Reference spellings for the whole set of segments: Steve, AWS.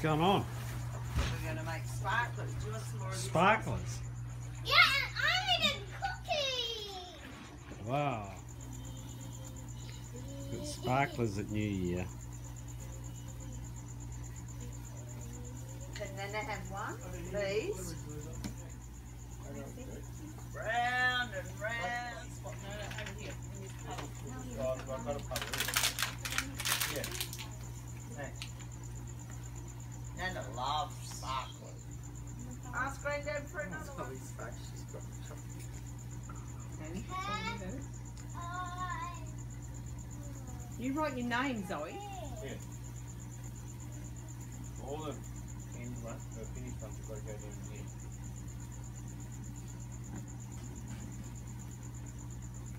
What's going on? We're gonna make sparklers. Do you want some more of these? Sparklers? Yeah, and I'm eating cookies! Wow. Good sparklers at New Year. Can Nana have one, please? Round and round. Over here. I've got a puddle. Yeah. Thanks. Nana loves sparkling. Ask Granddad for another one. She's got the chocolate. You write your name, Zoe. Yeah. All the finished ones have got to go down here.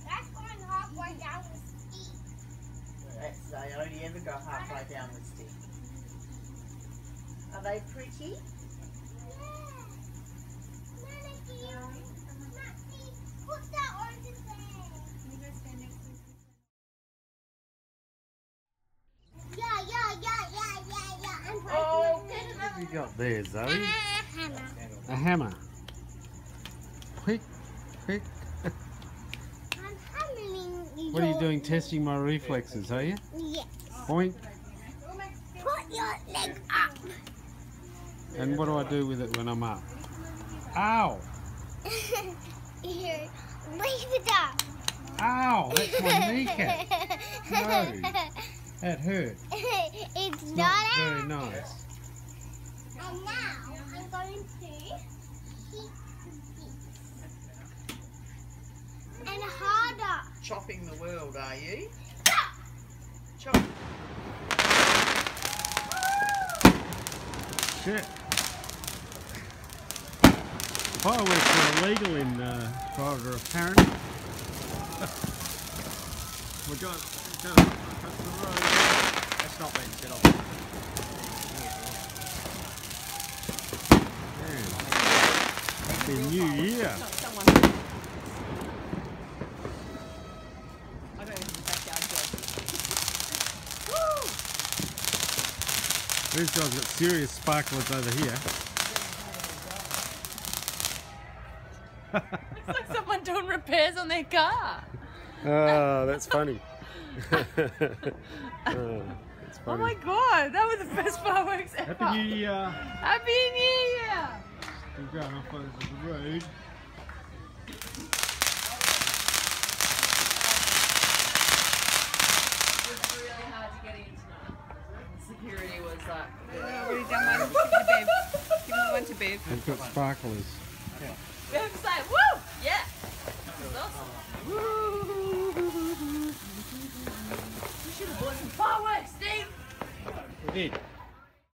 That's going halfway down the stick. They only ever go halfway down the stick. Are they pretty? Yeah. Nana, do you not see? Put that orange in there. Yeah. I'm breaking. Oh, what have you got there, Zoe? A hammer. A hammer. Quick. I'm hammering you. What are you doing? Testing my reflexes, are you? Yes. Boink. Put your leg up. And what do I do with it when I'm up? Ow! Here, leave it up. Ow! That's my kneecap. No, that hurt. It's not very nice. And now I'm going to heat this. And harder. Chopping the world, are you? Stop. Chop. Shit. Fireworks are illegal in Florida, apparently. We're going across the road. That's not been set off. Damn. Happy New Year. These guys got serious sparklers over here. Looks like someone doing repairs on their car. Oh, that's funny. That's funny. Oh my god, that was the best fireworks ever. Happy New Year. Happy New Year. We're going off over the road. They've got sparklers. Yeah. Bev's like, woo! Yeah! That was awesome. Woo! You should have bought some fireworks, Steve! We did.